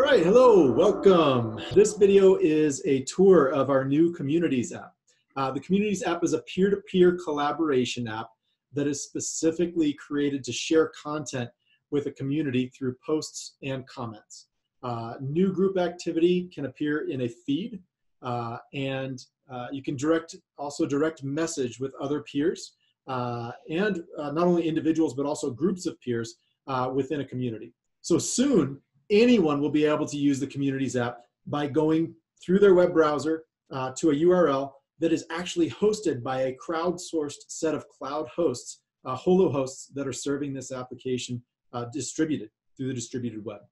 All right, hello, welcome. This video is a tour of our new Communities app. The Communities app is a peer-to-peer collaboration app that is specifically created to share content with a community through posts and comments. New group activity can appear in a feed, and you can also direct message with other peers, and not only individuals, but also groups of peers within a community. So soon, anyone will be able to use the Communities app by going through their web browser to a URL that is actually hosted by a crowdsourced set of cloud hosts, holohosts, that are serving this application distributed through the distributed web.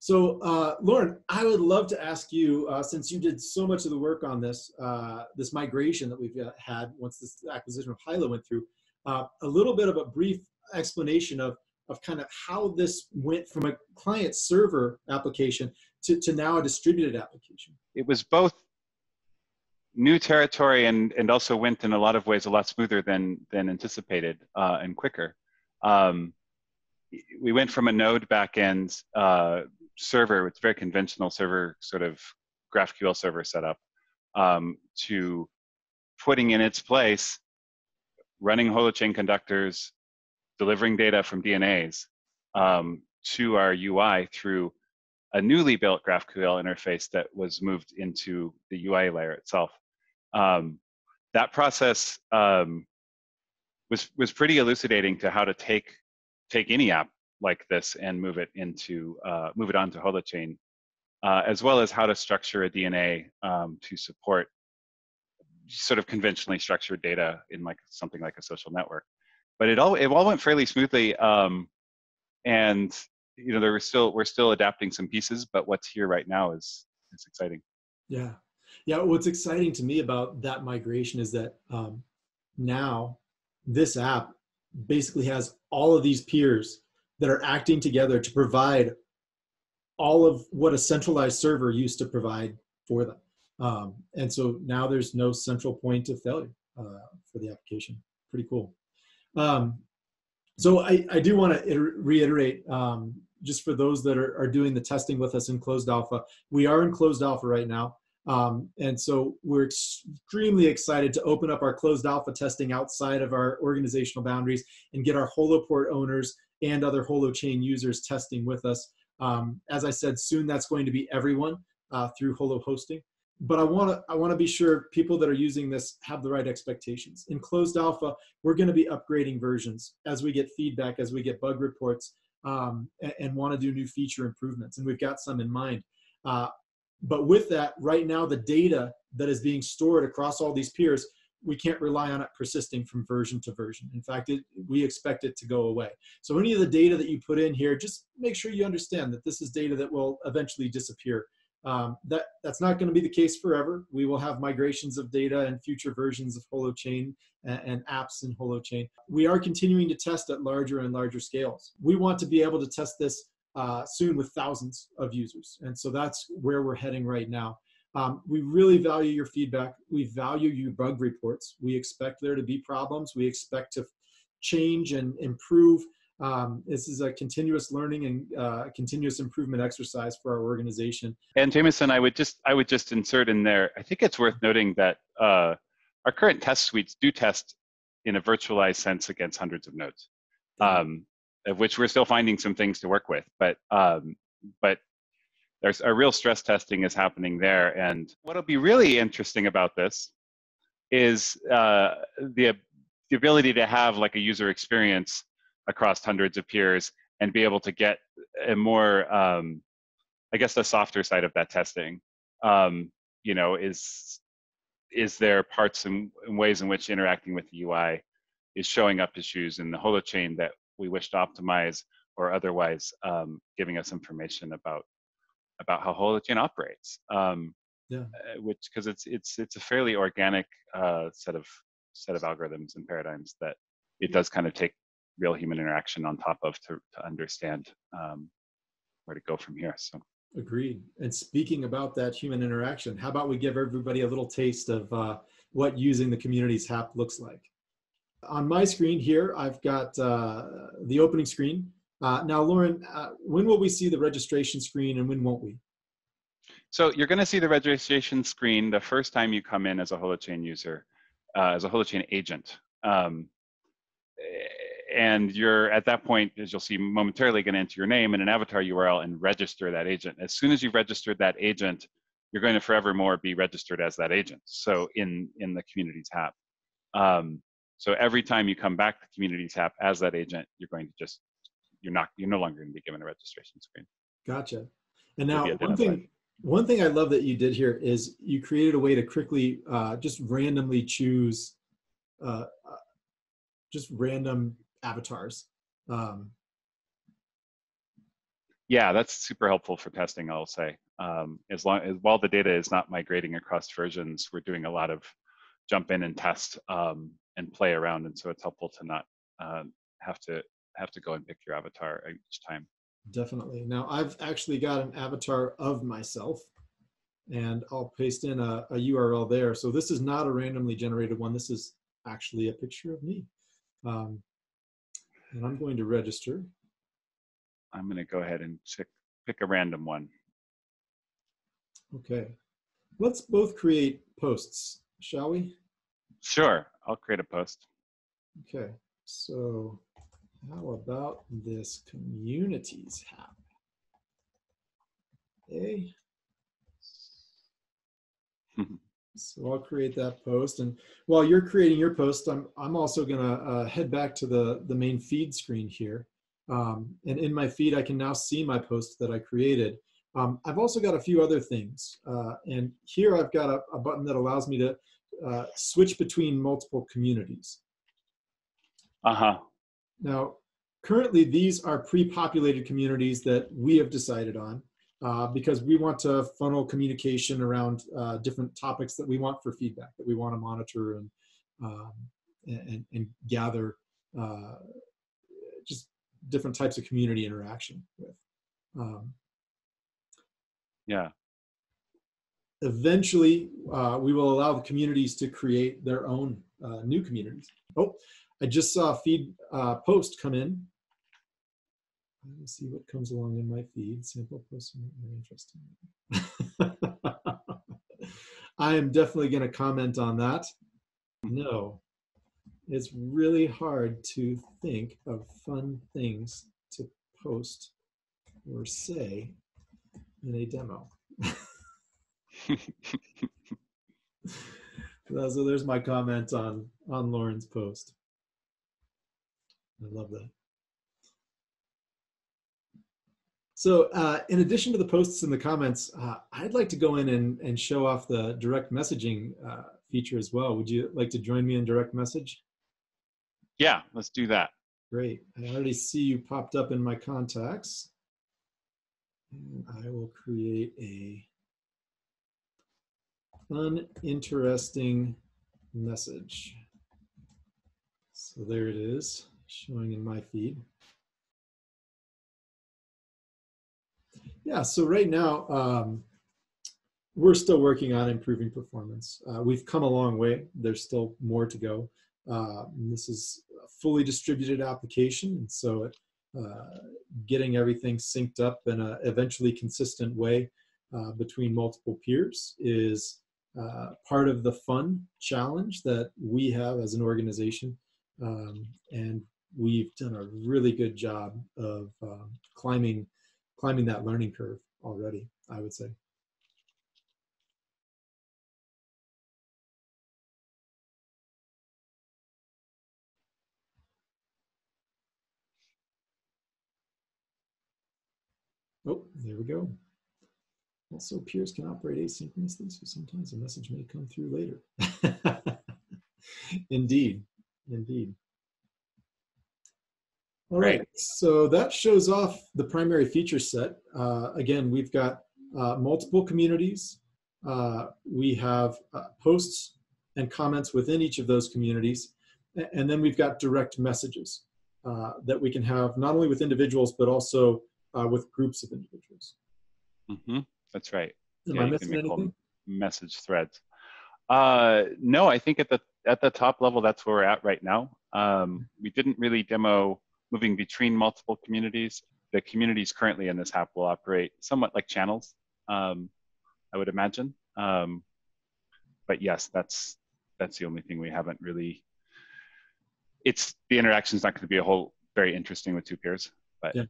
So Lauren, I would love to ask you, since you did so much of the work on this, this migration that we've had once this acquisition of HILO went through, a little bit of a brief explanation of kind of how this went from a client server application to now a distributed application. It was both new territory and also went in a lot of ways a lot smoother than anticipated and quicker. We went from a node backend server, it's very conventional server, sort of GraphQL server setup, to putting in its place, running Holochain conductors, delivering data from DNAs to our UI through a newly built GraphQL interface that was moved into the UI layer itself. That process was pretty elucidating to how to take any app like this and move it onto Holochain, as well as how to structure a DNA to support sort of conventionally structured data in like something like a social network. But it all went fairly smoothly, and you know we're still adapting some pieces. But what's here right now is exciting. Yeah, yeah. What's exciting to me about that migration is that now this app basically has all of these peers that are acting together to provide all of what a centralized server used to provide for them, and so now there's no central point of failure for the application. Pretty cool. So I do want to reiterate, just for those that are doing the testing with us in closed alpha, we are in closed alpha right now. And so we're extremely excited to open up our closed alpha testing outside of our organizational boundaries and get our HoloPort owners and other Holochain users testing with us. As I said, soon that's going to be everyone through HoloHosting. But I want to be sure people that are using this have the right expectations. In closed alpha, we're going to be upgrading versions as we get feedback, as we get bug reports, and want to do new feature improvements. And we've got some in mind. But with that, right now, the data that is being stored across all these peers, we can't rely on it persisting from version to version. In fact, we expect it to go away. So any of the data that you put in here, just make sure you understand that this is data that will eventually disappear. That's not going to be the case forever. We will have migrations of data and future versions of Holochain and apps in Holochain. We are continuing to test at larger and larger scales. We want to be able to test this soon with thousands of users. And so that's where we're heading right now. We really value your feedback. We value your bug reports. We expect there to be problems. We expect to change and improve. This is a continuous learning and continuous improvement exercise for our organization. And Jamison, I would just insert in there, I think it's worth noting that our current test suites do test in a virtualized sense against hundreds of nodes, of which we're still finding some things to work with. But there's a real stress testing is happening there. And what'll be really interesting about this is the ability to have like a user experience across hundreds of peers and be able to get a more, I guess the softer side of that testing, you know, is there parts and ways in which interacting with the UI is showing up issues in the Holochain that we wish to optimize or otherwise giving us information about how Holochain operates, which, because it's a fairly organic set of algorithms and paradigms that it does kind of take real human interaction on top of to understand where to go from here. So agreed. And speaking about that human interaction, how about we give everybody a little taste of what using the Communities app looks like? On my screen here, I've got the opening screen Now, Lauren, when will we see the registration screen and when won't we? So you're going to see the registration screen the first time you come in as a Holochain user, as a Holochain agent. And you're at that point, as you'll see momentarily, going to enter your name and an avatar URL and register that agent. As soon as you've registered that agent, you're going to forevermore be registered as that agent. So in the Communities app. So every time you come back to the Communities app as that agent, you're going to just, you're no longer going to be given a registration screen. Gotcha. And now one thing I love that you did here is you created a way to quickly just randomly choose just random avatars. Yeah, that's super helpful for testing, I'll say. While the data is not migrating across versions, we're doing a lot of jump in and test and play around, and so it's helpful to not have to go and pick your avatar each time. Definitely. Now I've actually got an avatar of myself, and I'll paste in a URL there. So this is not a randomly generated one. This is actually a picture of me. And I'm going to register. I'm going to go ahead and pick a random one. Okay. Let's both create posts, shall we? Sure. I'll create a post. Okay. So how about this Communities app? Okay. So I'll create that post, and while you're creating your post, I'm also gonna head back to the main feed screen here, and in my feed I can now see my post that I created. I've also got a few other things, and here I've got a button that allows me to switch between multiple communities. Now, currently these are pre-populated communities that we have decided on because we want to funnel communication around different topics that we want for feedback, that we want to monitor and gather just different types of community interaction with. Yeah. Eventually, we will allow the communities to create their own new communities. Oh. I just saw a feed post come in. Let me see what comes along in my feed. Sample post, very interesting. I am definitely going to comment on that. No, it's really hard to think of fun things to post or say in a demo. So there's my comment on Lauren's post. I love that. So in addition to the posts and the comments, I'd like to go in and show off the direct messaging feature as well. Would you like to join me in direct message? Yeah, let's do that. Great. I already see you popped up in my contacts. And I will create a uninteresting message. So there it is, showing in my feed. Yeah, so right now, we're still working on improving performance. We've come a long way. There's still more to go. This is a fully distributed application, and so getting everything synced up in an eventually consistent way between multiple peers is part of the fun challenge that we have as an organization. And we've done a really good job of climbing that learning curve already, I would say. Oh, there we go. Also, peers can operate asynchronously, so sometimes a message may come through later. Indeed. Indeed. All right, so that shows off the primary feature set. Again, we've got multiple communities. We have posts and comments within each of those communities. And then we've got direct messages that we can have not only with individuals, but also with groups of individuals. Mm-hmm. That's right. Am I missing anything? Message threads. No, I think at the top level, that's where we're at right now. We didn't really demo moving between multiple communities. The communities currently in this app will operate somewhat like channels, I would imagine. But yes, that's the only thing we haven't really. It's the interaction is not going to be a whole very interesting with two peers, but yeah.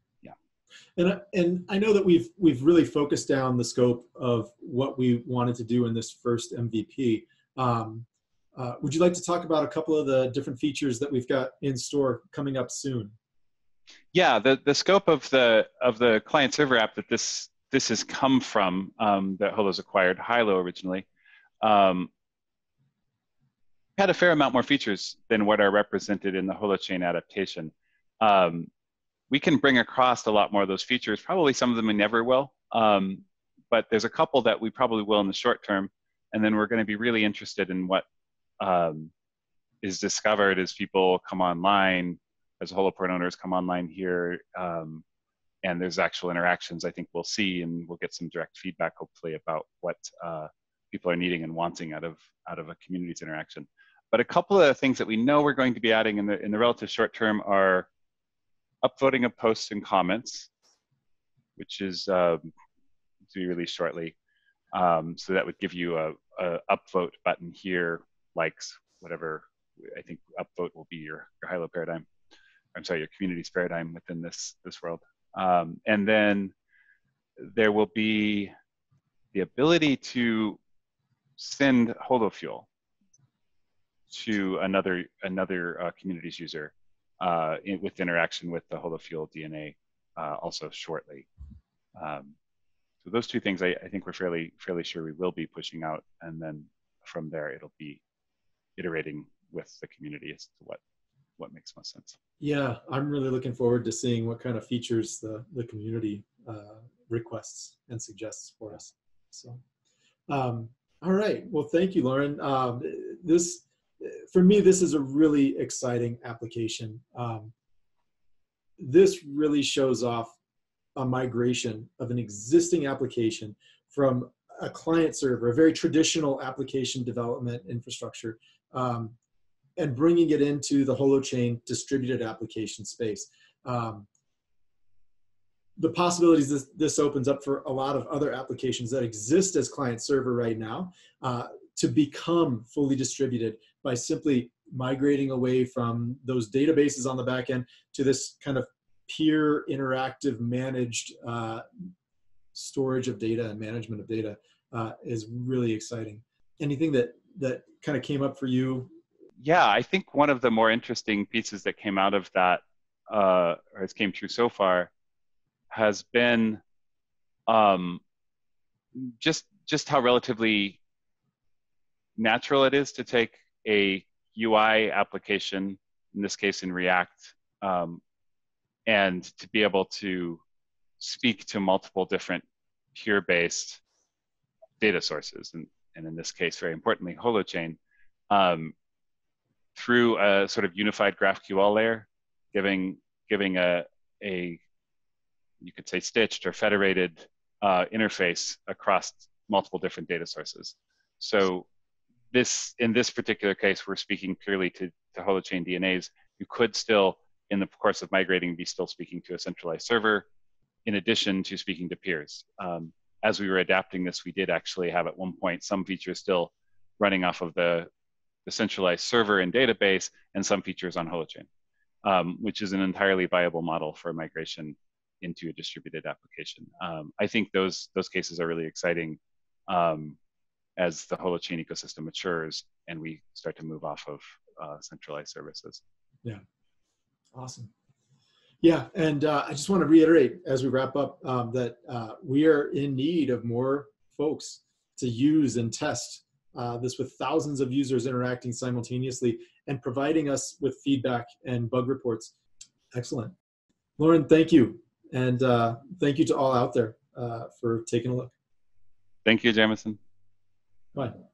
And I know that we've really focused down the scope of what we wanted to do in this first MVP. Would you like to talk about a couple of the different features that we've got in store coming up soon? Yeah, the scope of the client server app that this has come from, that Holo's acquired, Hilo originally, had a fair amount more features than what are represented in the Holochain adaptation. We can bring across a lot more of those features. Probably some of them we never will, but there's a couple that we probably will in the short term, and then we're going to be really interested in what is discovered as people come online, as HoloPort owners come online here, and there's actual interactions I think we'll see, and we'll get some direct feedback hopefully about what people are needing and wanting out of a community's interaction. But a couple of the things that we know we're going to be adding in the relative short term are upvoting of posts and comments, which is to be released shortly. So that would give you a upvote button here, likes, whatever. I think upvote will be your Hilo paradigm. I'm sorry, your community's paradigm within this world. And then there will be the ability to send HoloFuel to another community's user. With interaction with the HoloFuel DNA also shortly. So those two things I think we're fairly sure we will be pushing out, and then from there it'll be iterating with the community as to what makes most sense. Yeah, I'm really looking forward to seeing what kind of features the community requests and suggests for us. So, all right, well thank you, Lauren. For me, this is a really exciting application. This really shows off a migration of an existing application from a client server, a very traditional application development infrastructure, and bringing it into the Holochain distributed application space. The possibilities this opens up for a lot of other applications that exist as client server right now to become fully distributed by simply migrating away from those databases on the back end to this kind of peer interactive managed storage of data and management of data is really exciting. Anything that kind of came up for you? Yeah, I think one of the more interesting pieces that came out of that, or has came true so far, has been just how relatively natural it is to take a UI application, in this case in React, and to be able to speak to multiple different peer-based data sources, and in this case, very importantly, Holochain, through a sort of unified GraphQL layer, giving a you could say stitched or federated interface across multiple different data sources. So in this particular case, we're speaking purely to Holochain DNAs. You could still, in the course of migrating, be still speaking to a centralized server, in addition to speaking to peers. As we were adapting this, we did actually have at one point some features still running off of the centralized server and database, and some features on Holochain, which is an entirely viable model for migration into a distributed application. I think those cases are really exciting. As the Holochain ecosystem matures and we start to move off of centralized services. Yeah, awesome. Yeah, and I just want to reiterate as we wrap up that we are in need of more folks to use and test this with thousands of users interacting simultaneously and providing us with feedback and bug reports. Excellent. Lauren, thank you. And thank you to all out there for taking a look. Thank you, Jamison. Bye.